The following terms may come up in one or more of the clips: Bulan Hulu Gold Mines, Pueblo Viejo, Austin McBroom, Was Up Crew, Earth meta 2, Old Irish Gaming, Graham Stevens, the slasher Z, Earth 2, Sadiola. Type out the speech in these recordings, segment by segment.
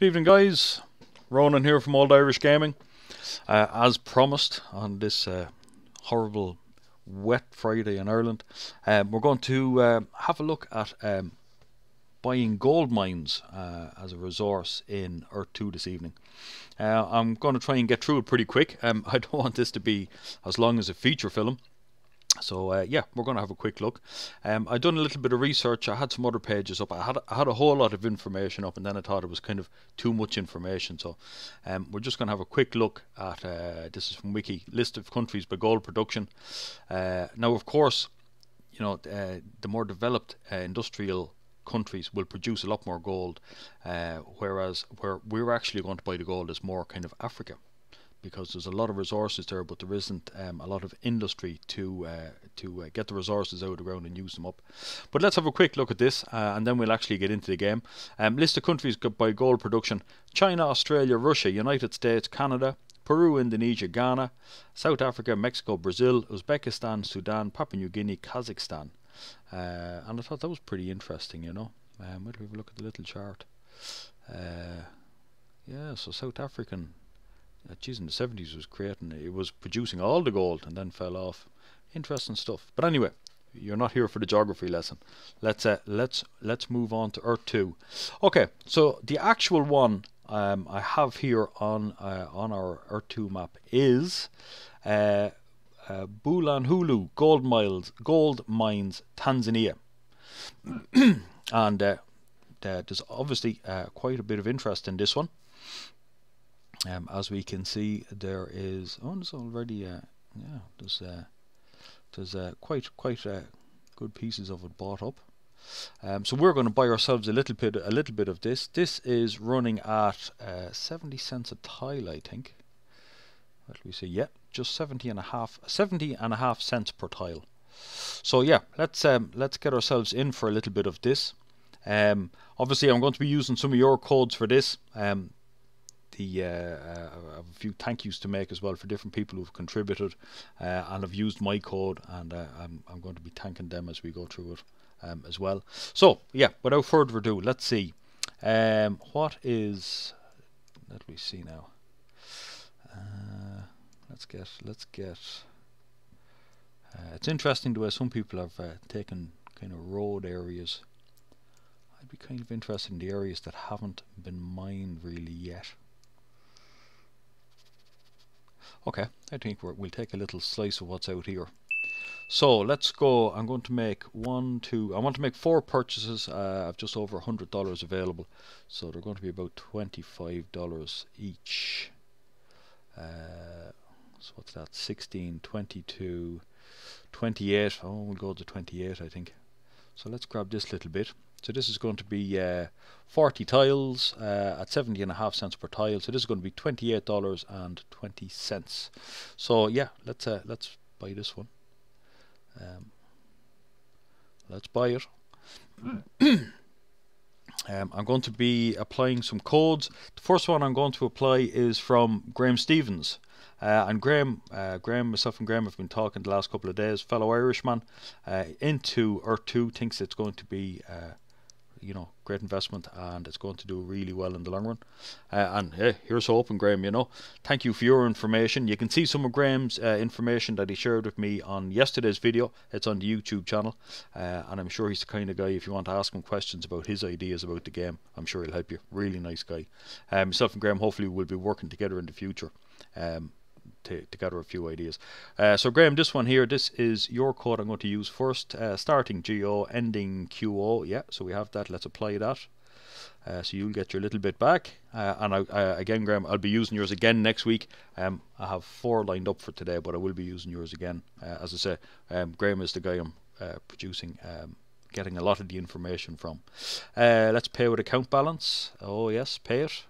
Good evening, guys. Ronan here from Old Irish Gaming. As promised on this horrible wet Friday in Ireland, we're going to have a look at buying gold mines as a resource in Earth 2 this evening. I'm going to try and get through it pretty quick. I don't want this to be as long as a feature film. So yeah, we're going to have a quick look. I've done a little bit of research. I had some other pages up. I had a whole lot of information up, and then I thought it was kind of too much information. So we're just going to have a quick look at, this is from Wiki, list of countries by gold production. Now, of course, you know, the more developed industrial countries will produce a lot more gold, whereas where we're actually going to buy the gold is more kind of Africa, because there's a lot of resources there, but there isn't a lot of industry to get the resources out of the ground and use them up. But let's have a quick look at this, and then we'll actually get into the game. List of countries by gold production: China, Australia, Russia, United States, Canada, Peru, Indonesia, Ghana, South Africa, Mexico, Brazil, Uzbekistan, Sudan, Papua New Guinea, Kazakhstan. And I thought that was pretty interesting, you know. We'll have a look at the little chart. Yeah, so South African... geez, in the 70s was creating, it was producing all the gold and then fell off. Interesting stuff. But anyway, you're not here for the geography lesson. Let's move on to Earth 2. Okay, so the actual one I have here on our Earth 2 map is Bulan Hulu Gold Mines, Tanzania. And there's obviously quite a bit of interest in this one. As we can see, there is there's already yeah, there's quite good pieces of it bought up. So we're going to buy ourselves a little bit of this. This is running at 70 cents a tile, I think. Let me see. Yeah, just 70 and a half cents per tile. So yeah, let's get ourselves in for a little bit of this. Obviously, I'm going to be using some of your codes for this. I have a few thank yous to make as well for different people who've contributed and have used my code, and I'm going to be thanking them as we go through it as well. So yeah, without further ado, let's see what is. Let me see now. Let's get. It's interesting the way some people have taken kind of road areas. I'd be kind of interested in the areas that haven't been mined really yet. Okay, I think we'll take a little slice of what's out here. So let's go. I'm going to make I want to make 4 purchases of just over $100 available. So they're going to be about $25 each. So what's that? 16, 22, 28. Oh, we'll go to 28, I think. So let's grab this little bit. So this is going to be 40 tiles at 70.5 cents per tile. So this is going to be $28.20. So yeah, let's buy this one. Let's buy it. I'm going to be applying some codes. The first one I'm going to apply is from Graham Stevens. And Graham, myself and Graham have been talking the last couple of days. Fellow Irishman into Earth 2 thinks it's going to be... you know, great investment, and it's going to do really well in the long run. And hey, here's hoping, Graham. You know, thank you for your information. You can see some of Graham's information that he shared with me on yesterday's video. It's on the YouTube channel, and I'm sure he's the kind of guy, if you want to ask him questions about his ideas about the game, I'm sure he'll help you. Really nice guy. Myself and Graham hopefully will be working together in the future to gather a few ideas. So Graham, this one here, this is your code I'm going to use first, starting GO, ending QO. yeah, so we have that. Let's apply that. So you'll get your little bit back, and again, Graham, I'll be using yours again next week. I have 4 lined up for today, but I will be using yours again. As I say, Graham is the guy I'm producing, getting a lot of the information from. Let's pay with account balance. Oh yes, pay it.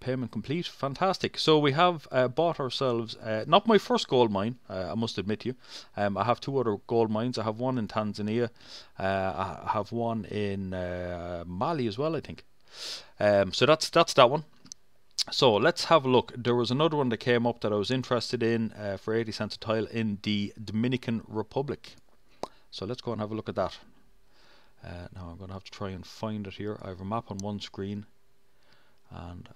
Payment complete. Fantastic. So we have bought ourselves not my first gold mine, I must admit to you. I have 2 other gold mines. I have one in Tanzania, I have one in Mali as well, I think. So that's that one. So let's have a look. There was another one that came up that I was interested in for 80 cents a tile in the Dominican Republic. So let's go and have a look at that. Now I'm going to have to try and find it here. I have a map on one screen. and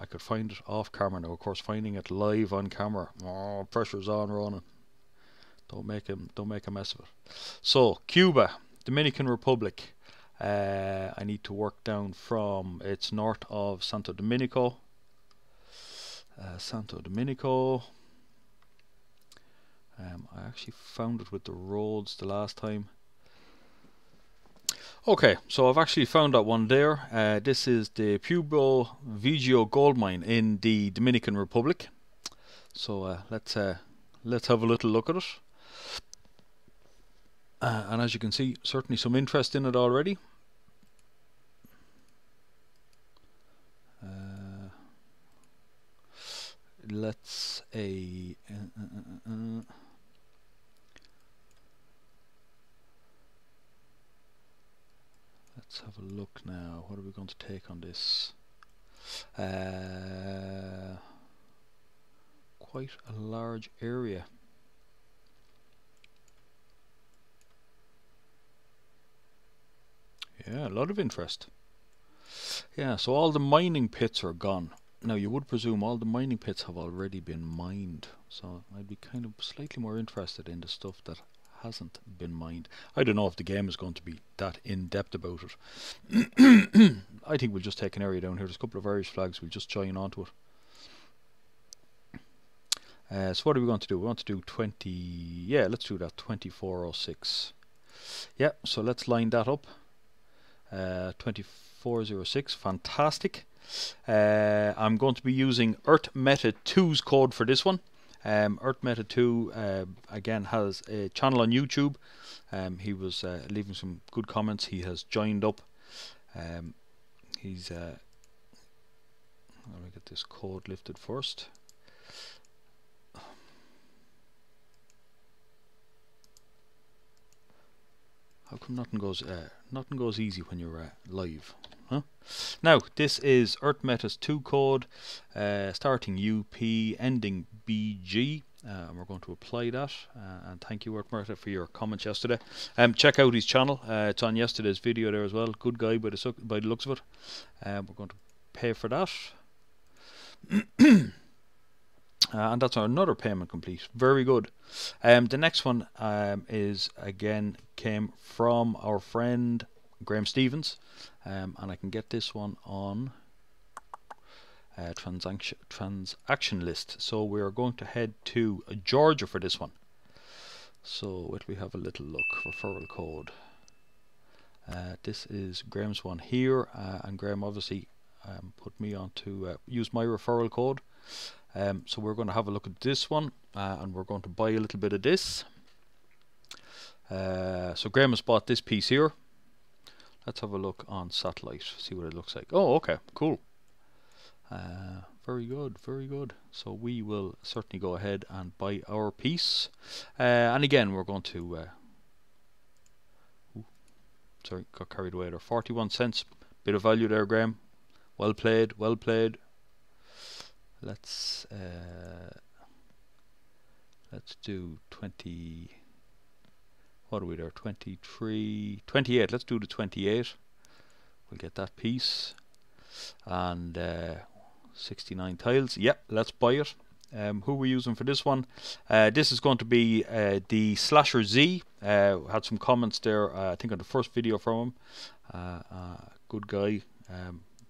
I could find it off camera now. Of course, finding it live on camera, oh, pressure's on Ronan. Don't make a mess of it. So Cuba, Dominican Republic. I need to work down from, it's north of Santo Dominico. I actually found it with the roads the last time. Okay, so I've actually found that one there. This is the Pueblo Viejo gold mine in the Dominican Republic. So let's have a little look at it. And as you can see, certainly some interest in it already. Let's a let's have a look now. What are we going to take on this? Quite a large area. Yeah, a lot of interest. Yeah, so all the mining pits are gone. Now you would presume all the mining pits have already been mined, so I'd be kind of slightly more interested in the stuff that hasn't been mined. I don't know if the game is going to be that in-depth about it. I think we'll just take an area down here. There's a couple of Irish flags, we'll just join onto it. So what are we going to do? We want to do 20... yeah, let's do that, 2406. Yeah, so let's line that up. 2406, fantastic. I'm going to be using Earth Method 2's code for this one. Earth Method 2 again has a channel on YouTube. He was leaving some good comments. He has joined up. He's let me get this code lifted first. How come nothing goes easy when you're live? Huh? Now this is Earth Metas 2 code, starting UP, ending BG, and we're going to apply that. And thank you, Earth Meta, for your comments yesterday. Check out his channel; it's on yesterday's video there as well. Good guy by the looks of it. We're going to pay for that, and that's another payment complete. Very good. The next one is again came from our friend Graham Stevens, and I can get this one on transaction list. So we are going to head to Georgia for this one. So let me have a little look. Referral code. This is Graham's one here, and Graham obviously put me on to use my referral code. So we're going to have a look at this one, and we're going to buy a little bit of this. So Graham has bought this piece here. Let's have a look on satellite, see what it looks like. Oh, okay, cool. Very good, very good. So we will certainly go ahead and buy our piece. And again, we're going to... sorry, got carried away there. 41 cents, bit of value there, Graham. Well played, well played. Let's do 20... what are we there? 23, 28. Let's do the 28. We'll get that piece. And 69 tiles. Yep, let's buy it. Who we're using for this one? This is going to be the Slasher Z. Had some comments there, I think, on the first video from him. Good guy.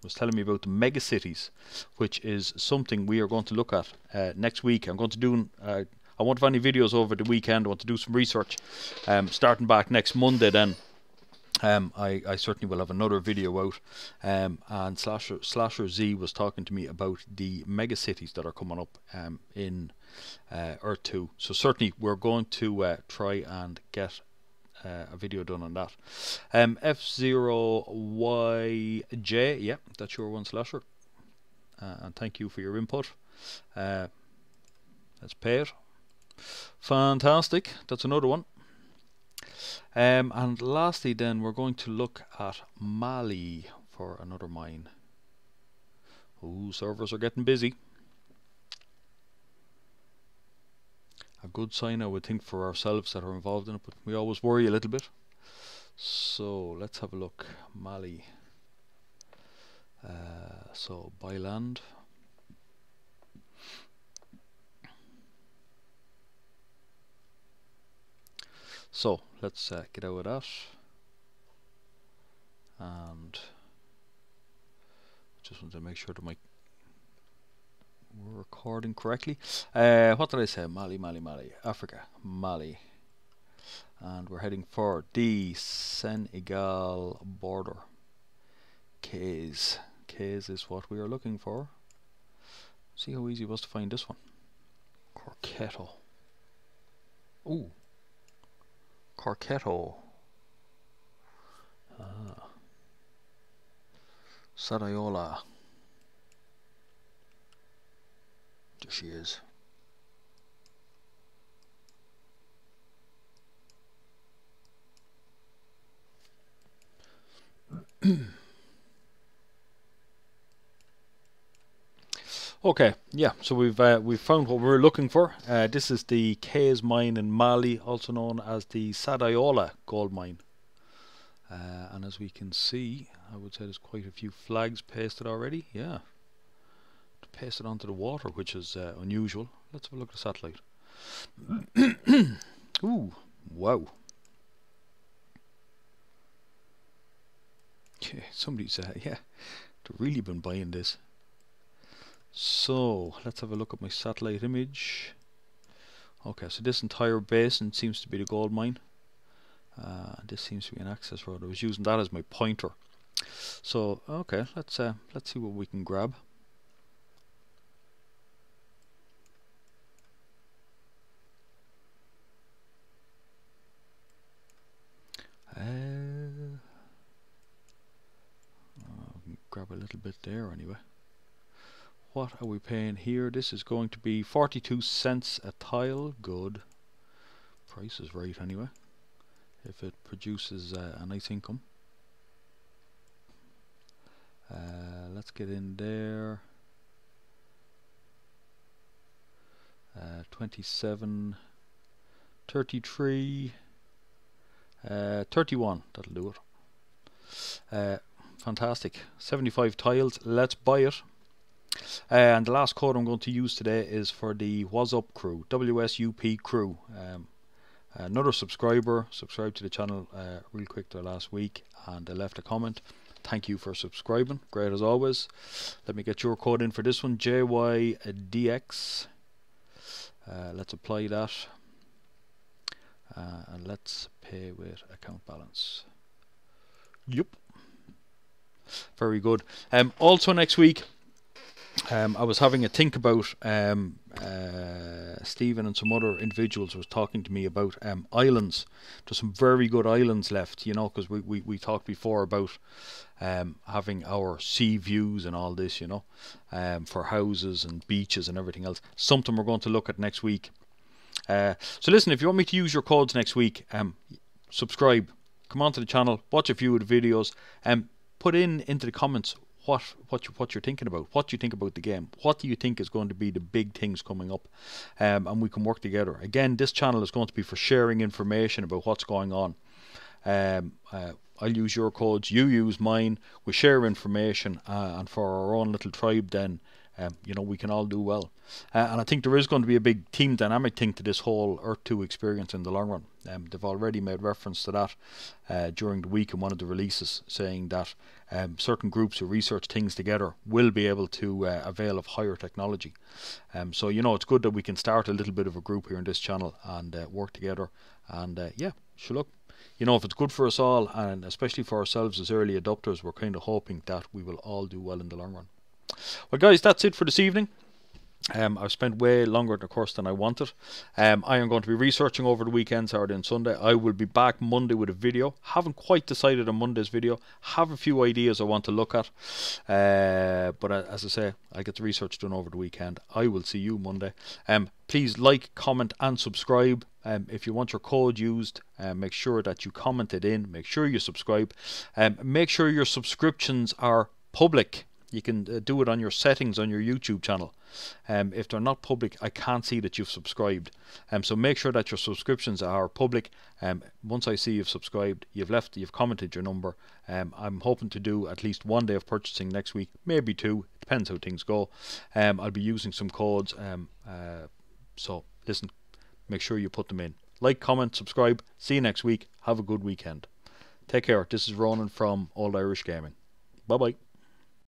Was telling me about the mega cities, which is something we are going to look at next week. I'm going to do... I won't have any videos over the weekend. I want to do some research. Starting back next Monday then, I certainly will have another video out. And Slasher Z was talking to me about the mega cities that are coming up in Earth 2. So certainly we're going to try and get a video done on that. F0YJ, yeah, that's your one, Slasher. And thank you for your input. Let's pay it. Fantastic, that's another one. And lastly then, we're going to look at Mali for another mine. Ooh, servers are getting busy. A good sign, I would think, for ourselves that are involved in it, but we always worry a little bit. So let's have a look. Mali. So buy land. So let's get out of that and just want to make sure that my we're recording correctly. What did I say? Mali, Africa, Mali, and we're heading for the Senegal border. K's is what we are looking for. See how easy it was to find this one. Corketto. Ooh, Corketto. Ah, Sadiola. There she is. Okay, yeah. So we've found what we're looking for. This is the K's mine in Mali, also known as the Sadiola gold mine. And as we can see, I would say there's quite a few flags pasted already. Yeah. Paste it onto the water, which is unusual. Let's have a look at the satellite. Ooh, wow. Okay, somebody's yeah, they've really been buying this. So let's have a look at my satellite image. Okay, so this entire basin seems to be the gold mine. This seems to be an access road. I was using that as my pointer. So okay, let's see what we can grab. Grab a little bit there anyway. What are we paying here? This is going to be 42 cents a tile. Good. Price is right anyway, if it produces a nice income. Let's get in there. 27, 33, 31, that'll do it. Fantastic. 75 tiles, let's buy it. And the last code I'm going to use today is for the Was Up Crew, WSUP Crew. Another subscriber subscribed to the channel real quick there last week, and they left a comment. Thank you for subscribing, great as always. Let me get your code in for this one, JYDX. Let's apply that. And let's pay with account balance. Yep. Very good. Also next week, I was having a think about Stephen and some other individuals was talking to me about islands. There's some very good islands left, you know, because we talked before about having our sea views and all this, you know, for houses and beaches and everything else. Something we're going to look at next week. So listen, if you want me to use your codes next week, subscribe, come onto the channel, watch a few of the videos, and put into the comments what you're thinking about. What do you think about the game? What do you think is going to be the big things coming up? And we can work together. Again, this channel is going to be for sharing information about what's going on. I'll use your codes, you use mine. We share information, and for our own little tribe, then you know, we can all do well. And I think there is going to be a big team dynamic thing to this whole Earth 2 experience in the long run. They've already made reference to that during the week in one of the releases, saying that certain groups who research things together will be able to avail of higher technology. So, you know, it's good that we can start a little bit of a group here in this channel and work together. And yeah, sure, look, you know, if it's good for us all, and especially for ourselves as early adopters, we're kind of hoping that we will all do well in the long run. Well guys, that's it for this evening. I've spent way longer of course than I wanted. I am going to be researching over the weekend, Saturday and Sunday. I will be back Monday with a video. Haven't quite decided on Monday's video. Have a few ideas I want to look at. But as I say, I get the research done over the weekend. I will see you Monday. Please like, comment and subscribe. If you want your code used, make sure that you comment it in. Make sure you subscribe. Make sure your subscriptions are public. You can do it on your settings on your YouTube channel. If they're not public, I can't see that you've subscribed. So make sure that your subscriptions are public. Once I see you've subscribed, you've commented your number. I'm hoping to do at least one day of purchasing next week, maybe two. Depends how things go. I'll be using some codes. So listen, make sure you put them in. Like, comment, subscribe. See you next week. Have a good weekend. Take care. This is Ronan from Old Irish Gaming. Bye bye.